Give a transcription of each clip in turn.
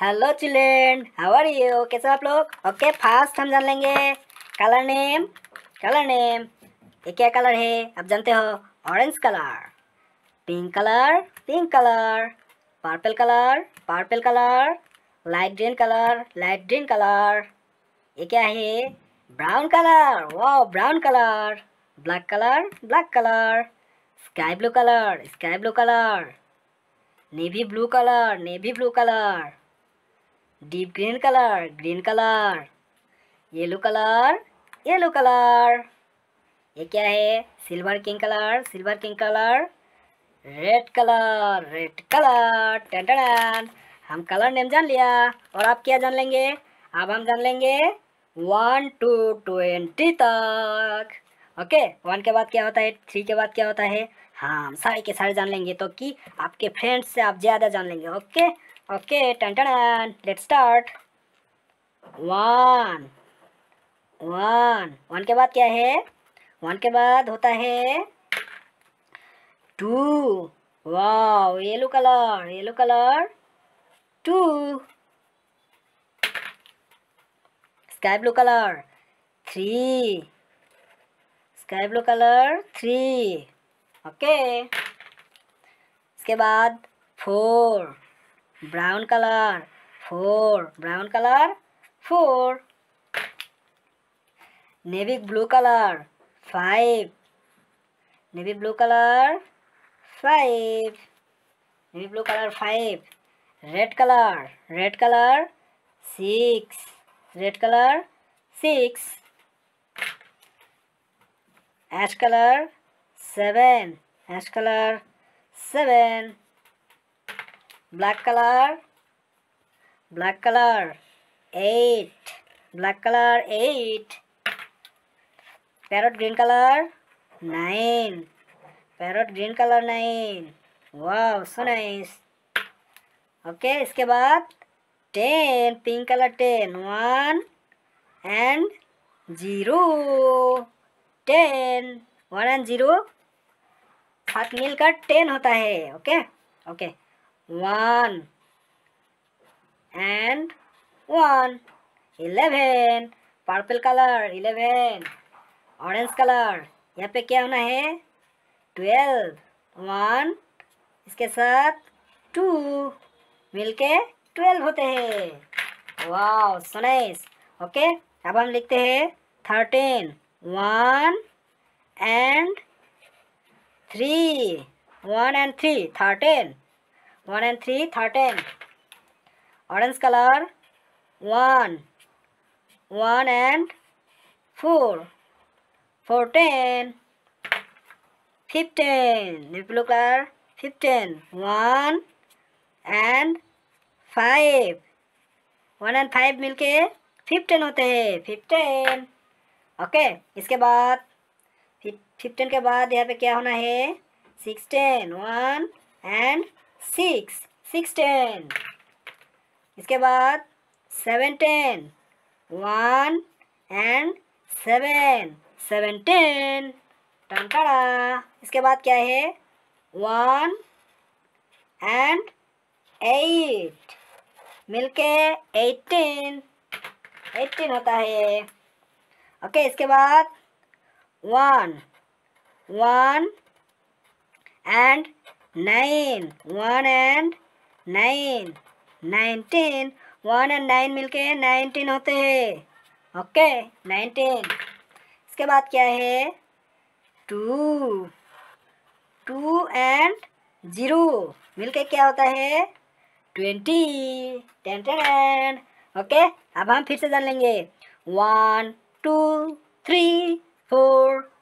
Hello children, how are you? कैसे आप लोग? ओके, फास्ट हम जान लेंगे कलर नेम। ये क्या कलर है आप जानते हो? Orange colour, pink colour purple colour light green colour ये क्या है? Brown colour, wow brown colour. Black colour sky blue colour navy blue colour deep green colour yellow colour ये क्या है? Silver king colour red colour टन। हम colour name जान लिया और आप क्या जान लेंगे? अब हम जान लेंगे 1 to 20 तक। ओके, 1 के बाद क्या होता है? 3 के बाद क्या होता है? हाँ, सारे के सारे जान लेंगे तो कि आपके फ्रेंड्स से आप ज़्यादा जान लेंगे। ओके टन टन, लेट्स स्टार्ट। 1 के बाद क्या है? 1 के बाद होता है 2। Wow, yellow colour 2। Sky blue colour 3। Okay, इसके बाद 4। Brown colour 4। Navy blue colour 5। Red colour 6। Ash colour 7। Black colour 8। Parrot green colour 9। Wow, so nice. Okay, इसके बाद 10। Pink colour 10। 1 and 0। 10, 1 and 0 साथ मिलकर 10 होता है। Okay 1 and 1। 11। Purple colour 11। Orange colour, यहाँ पे क्या होना है? 12। 1 इसके साथ 2 मिलके 12 होते हैं। Wow, so nice. ओके, अब हम लिखते हैं 13। 1 and 3। 13। 13। Orange colour 1। 1 and 4। 14। 15। Blue colour 15। 1 and 5। 1 and 5 मिलके 15 होते हैं। 15। ओके, इसके बाद 15 के बाद यहाँ पे क्या होना है? 16। 1 and 6। 16। इसके बाद 17। 1 and 7। 17। टंटाड़ा। इसके बाद क्या है? 1 and 8 मिलके 18। 18 होता है। ओके, इसके बाद 1 and 9। 1 and 9। 19। 1 and 9 मिलके 19 होते हैं। ओके 19। इसके बाद क्या है? 2 and 0 मिलके क्या होता है? 20। टेन। ओके, अब हम फिर से जान लेंगे 1 2 3 4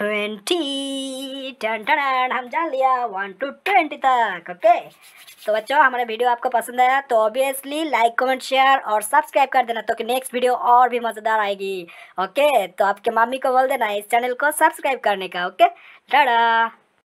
20। टन। हम जान लिया 1 to 20 तक। ओके, तो बच्चों, हमारा वीडियो आपको पसंद आया तो ऑब्वियसली लाइक कमेंट शेयर और सब्सक्राइब कर देना, तो कि नेक्स्ट वीडियो और भी मज़ेदार आएगी। ओके, तो आपके मम्मी को बोल देना इस चैनल को सब्सक्राइब करने का। ओके, टाटा।